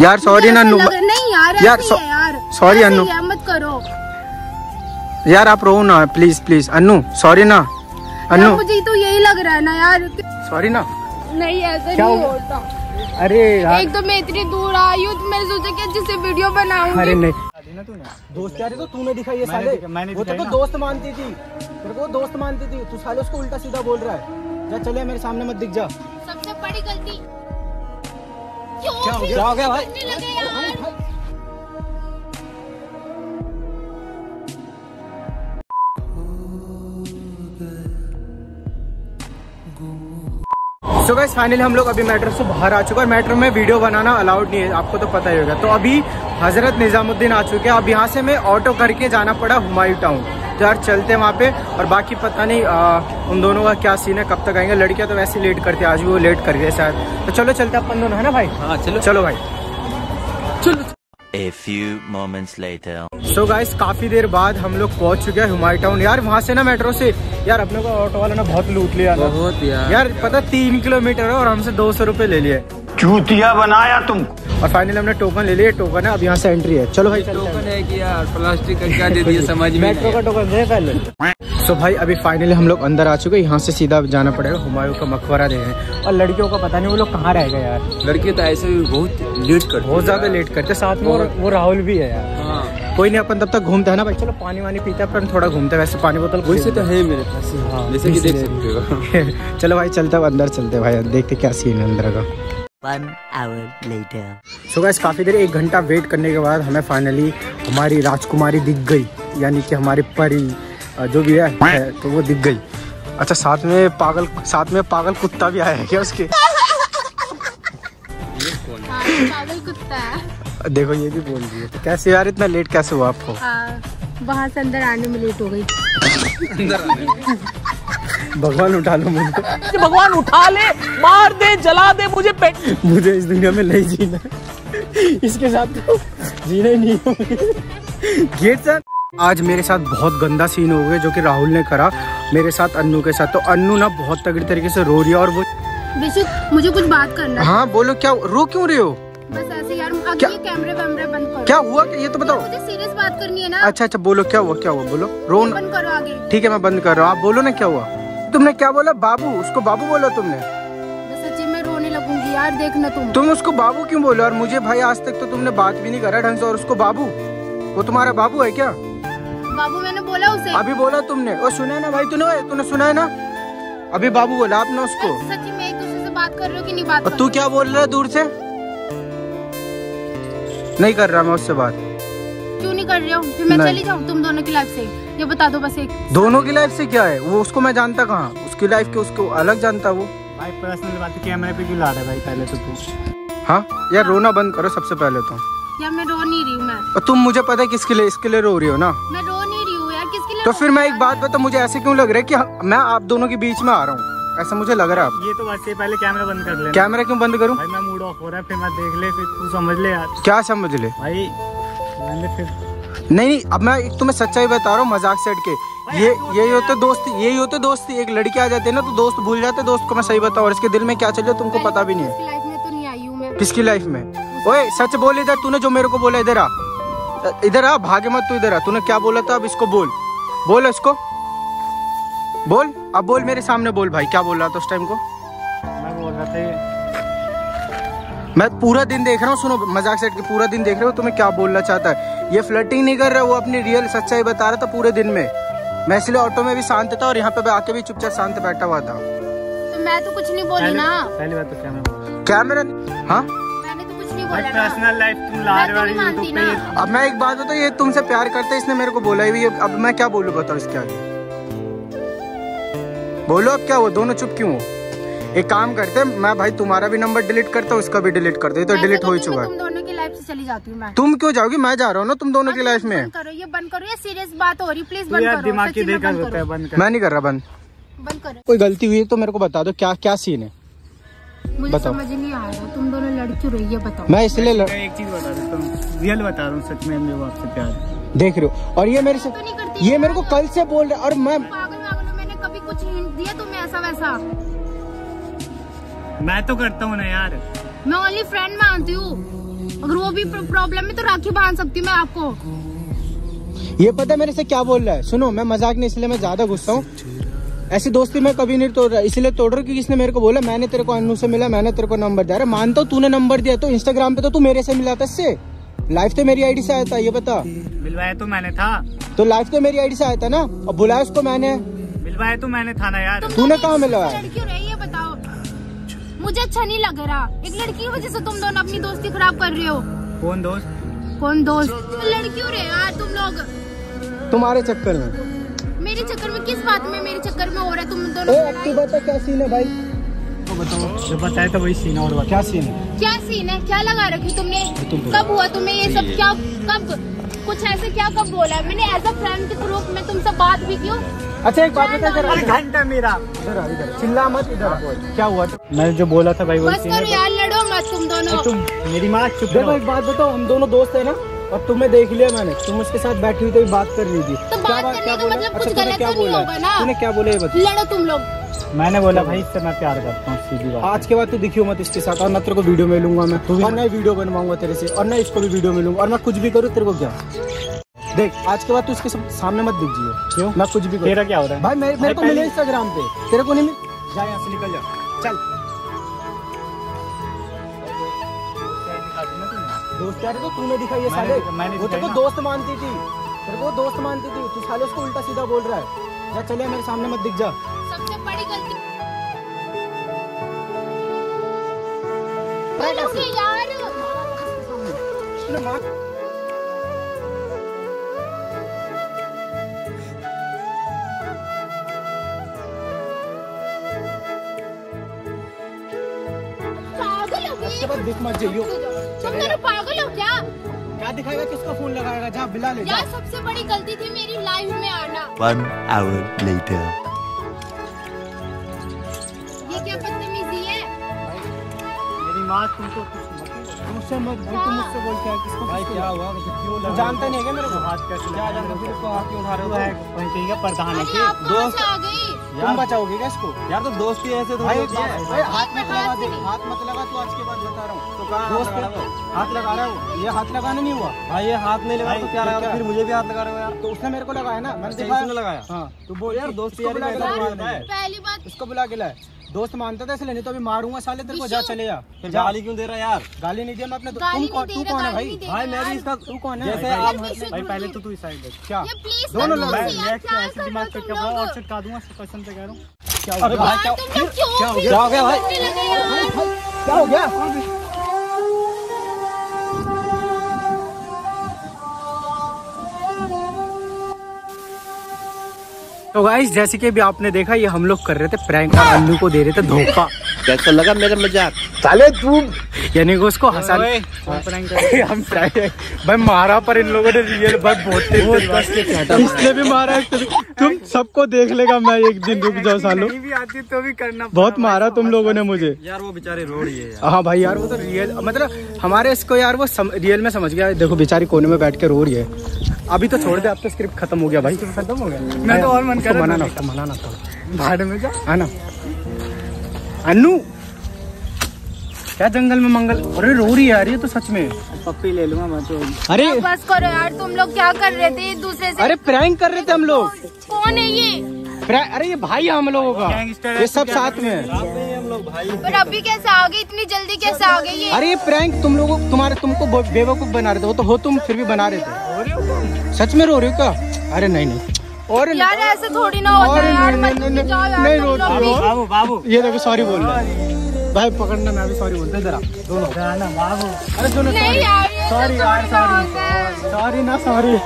यार सॉरी ना यार, सॉरी अन्नू मत करो यार, आप रो ना प्लीज प्लीज अन्नू, सॉरी ना अन्नू, मुझे तो यही लग रहा है ना यार, सॉरी ना। नहीं ऐसा नहीं होता। अरे एक तो मैं इतनी दूर आई हूँ, मैंने सोचा कि अच्छे से वीडियो बनाऊंगी। अरे नहीं ना, तूने दोस्त यारी तो तूने दिखाई ये साले, वो तो दोस्त मानती थी, तेरे को दोस्त मानती थी, तू साले उसको उल्टा सीधा बोल रहा है। जा चले, मेरे सामने मत दिख जा। सबसे बड़ी गलती क्या हो गया भाई? तो गाइस फाइनली हम लोग अभी मेट्रो से बाहर आ चुके हैं, और मेट्रो में वीडियो बनाना अलाउड नहीं है, आपको तो पता ही होगा। तो अभी हज़रत निज़ामुद्दीन आ चुके हैं। अब यहाँ से मैं ऑटो करके जाना पड़ा हुमायूं टाउन। तो यार चलते हैं वहाँ पे, और बाकी पता नहीं उन दोनों का क्या सीन है, कब तक आएंगे। लड़कियाँ तो वैसे लेट करती है, आज भी वो लेट कर गए शायद। तो चलो चलते अपन दोनों, है ना भाई? हाँ चलो चलो भाई चलो। A few moments later. So guys, काफी देर बाद हम लोग पहुँच चुके हैं हुमायूं टाउन। यार वहाँ से ना मेट्रो से यार अपने को ऑटो वाला ना बहुत लूट लिया, बहुत यार पता 3 किलोमीटर है और हमसे 200 रुपए ले लिए, चूतिया बनाया तुम। और फाइनली हमने टोकन ले लिया, टोकन है, अब यहाँ से एंट्री है। चलो भाई टोकन है कि यार प्लास्टिक का क्या दे दिया समझ में, मेट्रो का टोकन दे पहले। तो भाई अभी फाइनली हम लोग अंदर आ चुके हैं, यहाँ से सीधा जाना पड़ेगा हुमायूं का मकबरा देखने। और लड़कियों का पता नहीं वो लोग कहाँ रह गए यार, लड़के तो ऐसे भी बहुत ज्यादा लेट करते, साथ में वो राहुल भी है यार। हाँ। कोई नहीं, अपन तब तक घूमते हैं ना भाई। चलो पानी वानी पीते हैं, अपन थोड़ा घूमते हैं, वैसे पानी बोतल कोई से तो है मेरे पास। हाँ जैसे कि देख सकते हो। चलो भाई चलते हैं अंदर, चलते भाई देखते क्या सीन अंदर का। 1 hour later. So guys, काफ़ी देर 1 घंटा वेट करने के बाद हमें फाइनली हमारी राजकुमारी दिख गई, यानी कि हमारी परी जो भी है तो वो दिख गई। अच्छा साथ में पागल कुत्ता भी आया है क्या उसके? ये कौन है? पागल कुत्ता है। देखो ये भी बोल रही है। तो कैसे यार इतना लेट कैसे हुआ आपको? वहाँ से अंदर आने में लेट हो गई। भगवान उठा लो मुझे, भगवान उठा ले, मार दे, जला दे मुझे, मुझे इस दुनिया में नहीं जीना, इसके साथ तो जीना ही नहीं होगा। आज मेरे साथ बहुत गंदा सीन हो गया जो कि राहुल ने करा मेरे साथ अन्नू के साथ। तो अन्नू ना बहुत तगड़ी तरीके से रो रही है, और वो मुझे कुछ बात करना है। हाँ बोलो, क्या रो क्यों रहे हो? बस ऐसे यार, ये कैमरे वैमरे बंद करो। क्या हुआ ये तो बताओ, मुझे सीरियस बात करनी है ना। अच्छा अच्छा बोलो, क्या हुआ बोलो, रो बंद करो आगे। ठीक है मैं बंद कर रहा हूँ, आप बोलो ना क्या हुआ। तुमने क्या बोला बाबू, उसको बाबू बोला तुमने? सच्ची में रोने लगूंगी यार, देखना तुम उसको बाबू क्यों बोलो। और मुझे भाई आज तक तो तुमने बात भी नहीं करा ढंग से, और उसको बाबू, वो तुम्हारा बाबू है क्या? बाबू मैंने बोला उसे, अभी बोला तुमने, और सुना है ना भाई, तूने सुना है ना, अभी बाबू बोला आपने उसको। सच्ची में एक दूसरे से बात कर रहे हो कि नहीं बात? और तू क्या बोल रहा है दूर से? नहीं कर रहा मैं उससे बात। क्यों नहीं कर रहे हो? फिर मैं चली जाऊँ तुम दोनों की लाइफ से, ये बता दो बस। एक दोनों की लाइफ से क्या है, वो उसको मैं जानता कहाँ, उसकी लाइफ के उसको अलग जानता। वो भाई पर्सनल बात कैमरे पे क्यों ला रहा है भाई, पहले तो तू। हाँ यार रोना बंद करो सबसे पहले तो। यार मैं रो नहीं रही हूँ मैं। तुम मुझे पता है किसके लिए, इसके लिए रो रही हो ना। मैं रो नहीं रही हूँ यार, किसके लिए? तो फिर मैं एक बात बता, मुझे ऐसे क्यों लग रहा है कि मैं आप दोनों के बीच में आ रहा हूँ, ऐसा मुझे लग रहा है। ये तो बात सही, पहले कैमरा बंद कर ले। कैमरा क्यों बंद करूँ? मैं मूड ऑफ हो रहा है, फिर मैं देख ले, फिर तू समझ ले यार। क्या समझ ले भाई? नहीं अब मैं तुम्हें सच्चाई बता रहा हूँ, मजाक से हट के। यही होते दोस्ती, एक लड़की आ जाती है ना तो दोस्त भूल जाते दोस्त को। मैं सही बताऊँ, और इसके दिल में क्या चल तुमको पता भी नहीं है। किसकी लाइफ में? ओए सच बोल, इधर तूने जो मेरे को बोला, इधर आ, भागे मत तू, इधर आ। तूने क्या बोला था? अब इसको बोल इसको बोल, अब बोल मेरे सामने बोल भाई, क्या बोल रहा था उस टाइम को? मैं बोल रहा था मैं पूरा दिन देख रहा हूँ, सुनो मजाक से हटके, पूरा दिन देख रहे हो तुम्हें क्या बोलना चाहता है। ये फ्लर्टिंग नहीं कर रहा, वो अपनी रियल सच्चाई बता रहा था पूरे दिन में। मैं इसलिए ऑटो में भी शांत था, और यहाँ पे आके भी चुपचाप शांत बैठा हुआ था। मैं तो कुछ नहीं बोली ना, पहली बात तो कैमरा। हाँ पर्सनल लाइफ तुम ला रहे हो। अब मैं एक बात बताऊँ, ये तुमसे प्यार करते इसने मेरे को बोला ही, अब मैं क्या बोलूँ बताओ इसके आगे? बोलो अब क्या हुआ, दोनों चुप क्यों हो? एक काम करते, मैं भाई तुम्हारा भी नंबर डिलीट करता हूँ, इसका भी डिलीट करते, तो डिलीट हो ही चुका है। तुम दोनों की लाइफ से चली जाती हूँ मैं। तुम क्यों जाओगी, मैं जा रहा हूँ ना तुम दोनों की लाइफ में। ये बंद करो, ये सीरियस बात हो रही, प्लीज बंद करो। दिमाग की देखा होता है, मैं नहीं कर रहा बंद करो। कोई गलती हुई है तो मेरे को बता दो, क्या क्या सीन है मुझे समझ नहीं आ रहा, तुम दोनों लड़ क्यों रही है बताओ। मैं इसलिए एक चीज बता देता हूँ, रियल बता रहा हूँ, सच में मेरे को आपसे प्यार देख रहे हो, और ये मेरे से तो ये मेरे को कल से बोल रहा है। और मैं पागल, मैंने कभी कुछ हिंट दिया तुम्हें ऐसा वैसा? मैं तो करता हूँ ना यार, मैं ओनली फ्रेंड मानती हूँ। अगर वो भी प्रॉब्लम है तो राखी बांध सकती हूँ मैं आपको। ये पता है मेरे से क्या बोल रहा है? सुनो, मैं मजाक नहीं, इसलिए मैं ज्यादा गुस्सा हूँ। ऐसी दोस्ती मैं कभी नहीं तोड़ रहा, इसलिए तोड़ रहा हूँ क्योंकि इसने मेरे को बोला मैंने तेरे को अनु से मिला, मैंने तेरे को नंबर दिया। अरे मानता हूँ तूने नंबर दिया, तो इंस्टाग्राम पे तो तू मेरे से मिला था, इससे लाइफ तो मेरी आईडी से आया था, ये बता। मिलवाया तो मैंने था, तो लाइफ तो मेरी आईडी से आया था ना, और बुलाया उसको मैंने, मिलवाया तो मैंने था ना यार। तूने कहाँ मिलवाया? मुझे अच्छा नहीं लग रहा, एक लड़की की वजह से तुम दोनों अपनी दोस्ती खराब कर रहे हो। कौन दोस्त? कौन दोस्त? लड़की हो रहे यार तुम लोग, तुम्हारे चक्कर में। मेरे चक्कर में? किस बात में मेरे चक्कर में हो रहा है तुम दोनों? तू बता क्या सीन है भाई, तो बताओ। बताया तो वही सीन है, और क्या सीन है? क्या सीन है? क्या लगा रखी तुमने? कब हुआ तुम्हें ये सब? क्या कब कुछ ऐसे क्या कब बोला? मैंने एज अ फ्रेंड के ग्रुप में तुमसे बात भी की। अच्छा एक बात बता, घंटा मेरा इधर चिल्ला मत, इधर क्या हुआ? मैंने जो बोला था भाई वो बस करो यार, लड़ो मत तुम दोनों। तुम मेरी माँ चुप रहो। एक बात बताओ, हम दोनों दोस्त है ना, और तुम्हें देख लिया मैंने, तुम उसके साथ बैठी हुई तो बात कर ली थी, तो बात करने का मतलब कुछ गलत तो नहीं होगा ना? तूने क्या बोला ये बताओ? लड़ो तुम लोग। मैंने बोला भाई इससे मैं प्यार करता हूँ, सीधी बात। आज के बाद तू दिखियो मत इसके साथ, और ना तेरे को वीडियो में लूंगा मैं, और ना वीडियो बनवाऊंगा तेरे से, और ना इसको भी वीडियो में लूंगा, और मैं कुछ भी करूँ तेरे को क्या। देख आज के बाद तू इसके सामने मत दिखियो। क्यों? मैं कुछ भी तेरा क्या हो रहा है भाई? मेरे को मिले इंस्टाग्राम पे, तेरे को नहीं मिल। जा यहाँ से निकल जा, चल। दोस्त यार तो तूने दिखाई है साले, वो तेरे को दोस्त मानती थी, तेरे को दोस्त मानती थी, तू साले उसको उल्टा सीधा बोल रहा है। जा चले, मेरे सामने मत दिख जा। सबसे बड़ी गलती यार, तुम मेरे पागल हो क्या? क्या दिखाएगा? किसको फोन लगाएगा? जा बिला ले। यार सबसे बड़ी गलती थी मेरी लाइफ में आना। 1 hour later। ये क्या बदतमीजी है? मेरी माँ तुमको मुझसे मत बोल, तुम मुझसे बोल क्या? किसको भाई क्या हुआ? क्यों जानता नहीं है मेरे को? हाथ कैसे क्या जानता? फिर उसको हाथ क्यों उठा रहा है? वही क्या प्रधान है कि दोस्त आ गई। तुम बचाओगे क्या इसको? यार तो दोस्त ही ऐसे भाई, हाथ मत लगा दे, हाथ मत लगा तू। आज के बाद बता रहा हूँ, तो दोस्त हाथ लगा रहा हूँ। ये हाथ लगाना नहीं हुआ भाई, ये हाथ नहीं लगा तो क्या लगा? फिर मुझे भी हाथ लगा रहा हूँ यार, तो उसने मेरे को लगाया ना, मैंने लगाया। तो बोल यार दोस्त यार, पहली बात इसको बुला के लाए। दोस्त मानता था इसलिए, नहीं तो अभी मारूंगा साले तेरे को। जा चले जा। फिर गाली क्यों दे रहा है यार? गाली नहीं दिया मैं अपने। तू कौन है भाई? भाई मैं भी इसका। तू कौन है? जैसे आप भाई पहले तो तू इस साइड देख। क्या दोनों लोग ऐसे दिमाग पे कपड़ा और छटका दूंगा, कसम से कह रहा हूँ। क्या हो गया? क्या हो गया? क्या हो गया भाई? क्या हो गया? तो गाइस जैसे कि अभी आपने देखा, ये हम लोग कर रहे थे प्रैंक, अन्नू को दे रहे थे धोखा। कैसा लगा मेरा मजाक? साले तू यानी कि उसको हंसा। हम भाई मारा, पर इन लोगों ने रियल भाई बहुत, इसने भी मारा। तुम सबको देख लेगा मैं एक दिन, रुक जाओ सालों। तो भी करना बहुत मारा तुम लोगों ने मुझे यार, वो बेचारे रो रही है। हाँ भाई यार वो तो रियल, मतलब हमारे इसको यार वो रियल में समझ गया। देखो बेचारी कोने में बैठ के रो रही है। अभी तो छोड़ दे, अब तो स्क्रिप्ट खत्म हो गया भाई, खत्म हो गया। मैं तो और मन कर रहा है मनाना था भाड़ में। जा है ना अन्नू, क्या जंगल में मंगल। अरे रो रही है यार ये तो, सच में पप्पी ले लूंगा मैं तो। अरे बस करो यार, तुम लोग क्या कर रहे थे दूसरे से? अरे प्रैंक कर रहे थे हम लोग। कौन है ये? अरे ये भाई हम लोगों का, ये सब साथ में हम लोग भाई। पर अभी कैसे आ गए, इतनी जल्दी कैसे आ गए ये? अरे ये प्रैंक तुम लोगों, तुमको बेवकूफ बना रहे थे, वो तो हो तुम, फिर भी बना रहे थे। सच में रो रही हो क्या? अरे नहीं नहीं, और यार ऐसे थोड़ी ना होता है यार, मत जाओ यार। नहीं रोते बाबू, बाबू ये देखो सॉरी बोल रहा है भाई, पकड़ना मैं भी सॉरी बोलता हूं जरा दोनों ना बाबू। अरे सुनो सॉरी यार, सॉरी ना सॉरी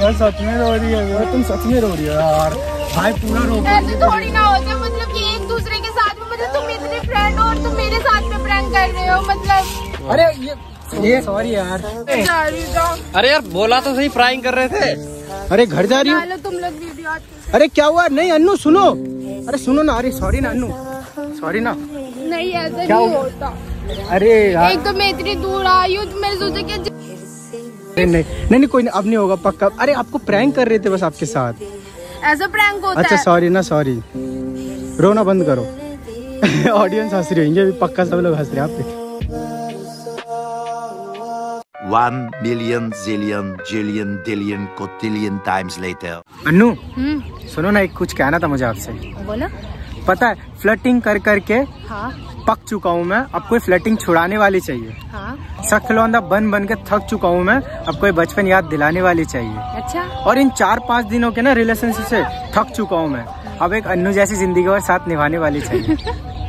यार, सच में रो रही है तुम, सच में रो रही हो यार भाई, पूरा रो। ऐसे थोड़ी ना होता है, मतलब कि एक दूसरे के साथ में, मतलब तुम इतने फ्रेंड हो और तुम मेरे साथ में प्रैंक कर रहे हो, मतलब। अरे ये सॉरी यार। अरे यार बोला तो सही, फ्राइंग कर रहे थे। अरे घर जा रही हो तुम लोग वीडियो? अरे क्या हुआ? नहीं अन्नू सुनो, अरे सुनो ना, अरे सॉरी ना अन्नू, सॉरी ना। नहीं ऐसा नहीं होता। अरे यार एक तो मैं इतनी दूर आई हूँ, मैंने सोचा कि नहीं कोई नहीं, अब नहीं होगा पक्का। अरे आपको प्रैंक कर रहे थे बस, आपके साथ ऐसा प्रैंक होता है। अच्छा सॉरी ना सॉरी, रोना बंद करो, ऑडियंस हंस रही है, पक्का सब लोग हंस रहे हैं आप पे। 1 million zillion jillion dillion cotillion times later. Annu, सुनो ना, एक कुछ कहना था मुझे आपसे. बोलो. पता है फ्लर्टिंग कर करके हाँ. पक चुका हूँ मैं, अब कोई फ्लर्टिंग छुड़ाने वाली चाहिए. हाँ. सखलौंदा बन के थक चुका हूँ मैं, अब कोई बचपन याद दिलाने वाली चाहिए. अच्छा. और इन 4-5 दिनों के ना रिलेशनशिप से थक चुका हूँ मैं, अब एक अन्नू जैसी जिंदगी और साथ निभाने वाली चाहिए.